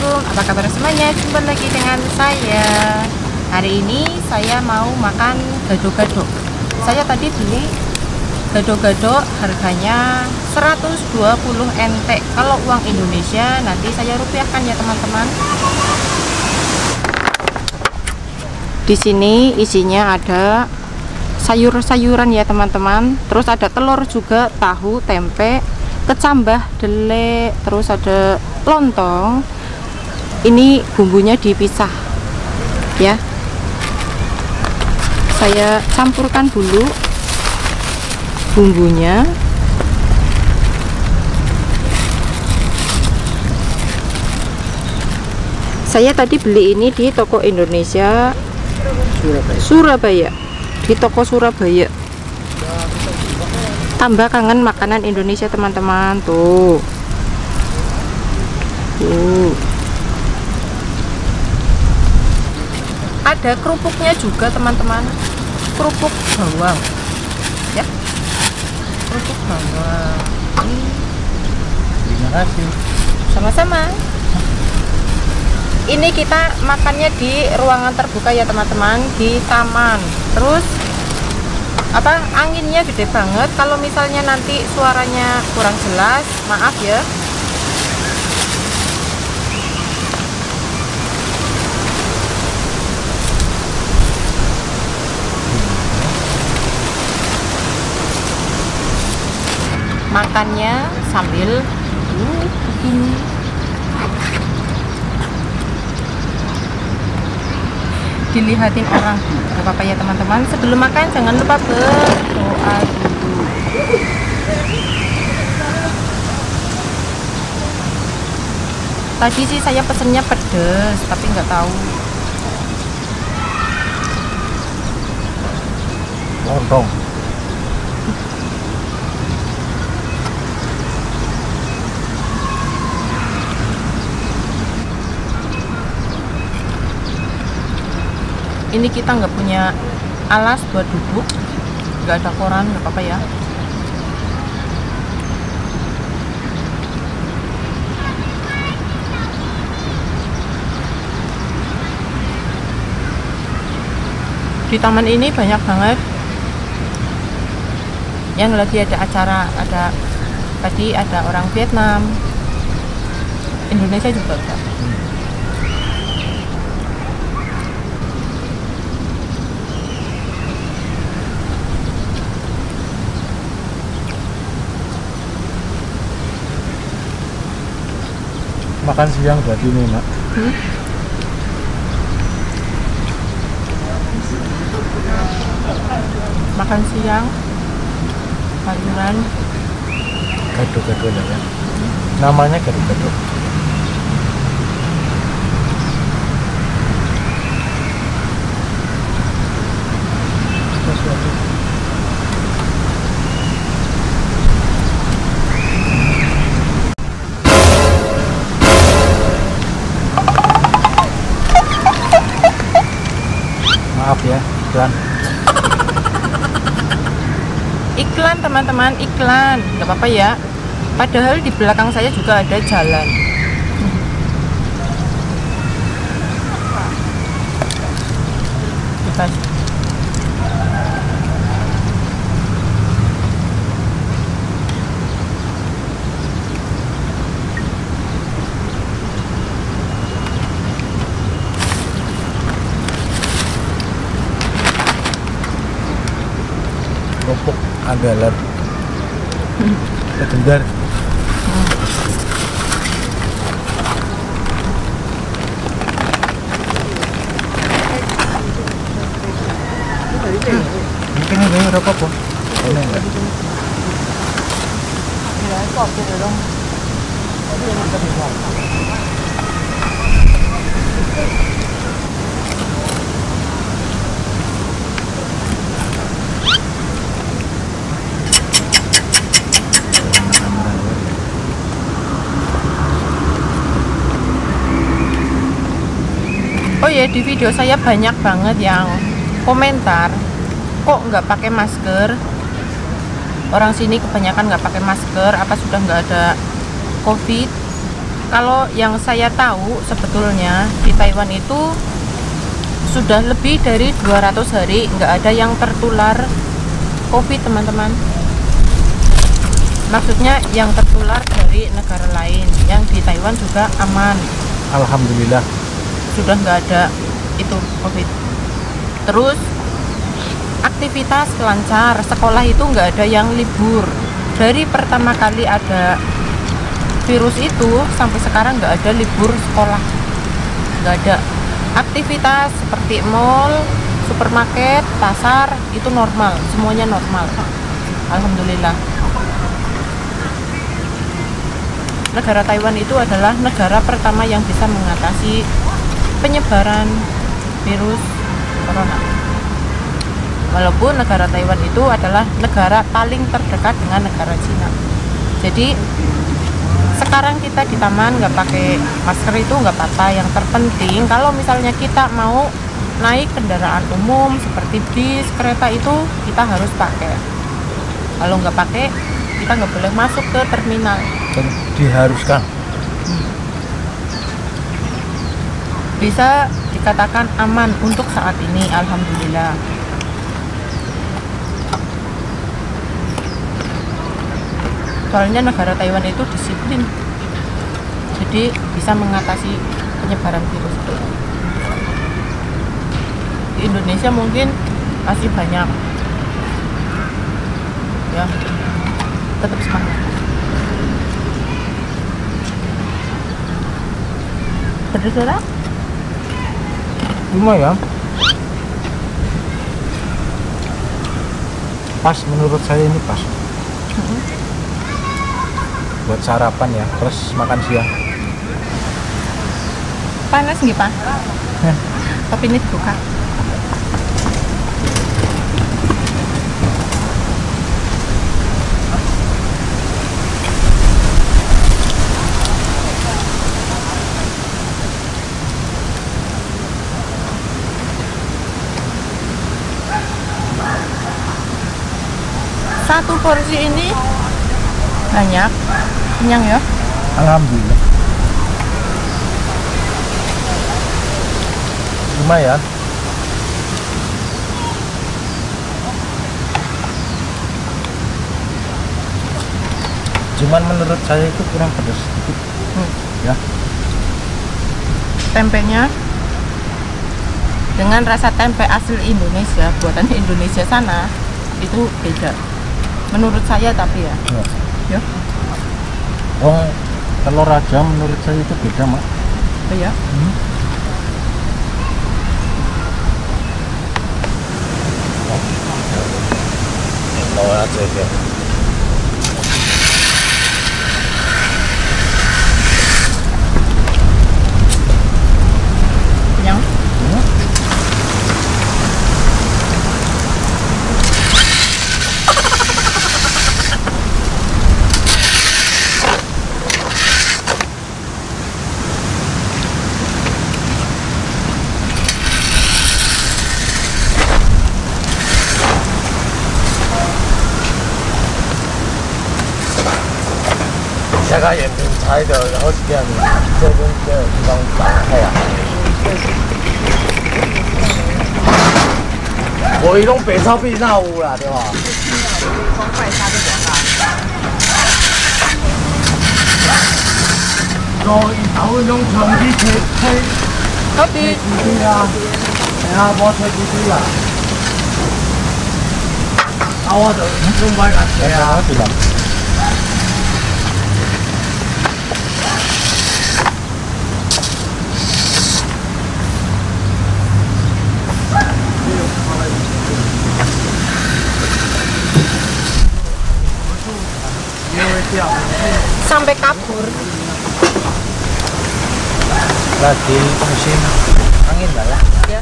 Assalamualaikum, apa kabar semuanya? Jumpa lagi dengan saya. Hari ini saya mau makan gado-gado. Saya tadi beli gado-gado harganya 120 NT. Kalau uang Indonesia nanti saya rupiahkan ya teman-teman. Di sini isinya ada sayur-sayuran ya teman-teman. Terus ada telur juga, tahu, tempe, kecambah, delek, terus ada lontong. Ini bumbunya dipisah ya, saya campurkan dulu bumbunya. Saya tadi beli ini di toko Indonesia Surabaya. Di toko Surabaya. Tambah kangen makanan Indonesia teman-teman. Tuh. Ada kerupuknya juga teman-teman. Kerupuk bawang. Ya. Kerupuk bawang. Terima kasih. Sama-sama. Ini kita makannya di ruangan terbuka ya teman-teman, di taman. Terus anginnya gede banget. Kalau misalnya nanti suaranya kurang jelas, maaf ya. Makannya sambil begini. Dilihatin orang, gak apa-apa ya teman-teman. Sebelum makan jangan lupa berdoa dulu. Tadi sih saya pesennya pedes, tapi nggak tahu. Lontong. Ini kita nggak punya alas buat duduk, nggak ada koran, nggak apa-apa ya. Di taman ini banyak banget yang lagi ada acara. Ada tadi ada orang Vietnam, Indonesia juga ada. Makan siang berarti ini, Mak. Makan siang, sayuran, gado-gado ya. Namanya gado-gado. Maaf ya, iklan. Iklan teman-teman, iklan. Gak apa-apa ya. Padahal di belakang saya juga ada jalan. Kita kerupuk andalan legendaris. Mungkin ada rokok kok. Enak enggak? Ya, kopi dong. Di video saya banyak banget yang komentar, kok nggak pakai masker, orang sini kebanyakan nggak pakai masker, apa sudah nggak ada COVID. Kalau yang saya tahu sebetulnya di Taiwan itu sudah lebih dari 200 hari nggak ada yang tertular COVID, teman-teman. Maksudnya yang tertular dari negara lain, yang di Taiwan juga aman. Alhamdulillah. Sudah nggak ada itu COVID. Terus aktivitas lancar, sekolah itu nggak ada yang libur. Dari pertama kali ada virus itu sampai sekarang nggak ada libur sekolah, nggak ada. Aktivitas seperti mall, supermarket, pasar itu normal, semuanya normal. Alhamdulillah. Negara Taiwan itu adalah negara pertama yang bisa mengatasi penyebaran virus corona. Walaupun negara Taiwan itu adalah negara paling terdekat dengan negara Cina. Jadi sekarang kita di taman nggak pakai masker itu nggak apa-apa. Yang terpenting kalau misalnya kita mau naik kendaraan umum seperti bis, kereta itu kita harus pakai. Kalau nggak pakai kita nggak boleh masuk ke terminal. Diharuskan. Bisa dikatakan aman untuk saat ini, alhamdulillah. Soalnya negara Taiwan itu disiplin, jadi bisa mengatasi penyebaran virus itu. Di Indonesia mungkin masih banyak ya, tetap semangat. Bersaudara? Lumayan. Pas, menurut saya ini pas. Buat sarapan ya, terus makan siang. Panas nggih, Pak? Tapi ini dibuka. Satu porsi ini banyak, kenyang ya? Alhamdulillah. Lumayan. Cuman menurut saya itu kurang pedas sedikit. Ya. Tempenya dengan rasa tempe asli Indonesia, buatan Indonesia sana itu beda. Menurut saya tapi ya. Ya. Oh, telur aja menurut saya itu beda, Mak. Oh ya. Telur aja ya.我一路白沙邊鬧啦，對嘛？我用長啲切車，等下我就唔買架車啊！Sampai kabur. Lagi musim angin lah ya.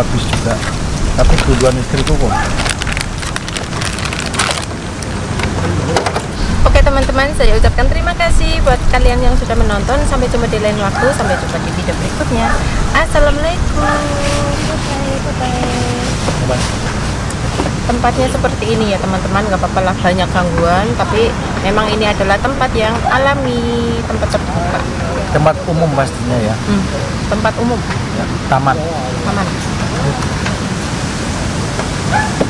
Habis juga. Tapi duluan istriku kok. Oke teman-teman, saya ucapkan terima kasih buat kalian yang sudah menonton. Sampai jumpa di lain waktu, sampai jumpa di video berikutnya. Assalamualaikum. Bye bye. tempatnya seperti ini ya teman-teman, nggak apa-apa lah banyak gangguan, tapi memang ini adalah tempat yang alami, tempat terbuka, tempat umum pastinya ya, tempat umum ya, taman.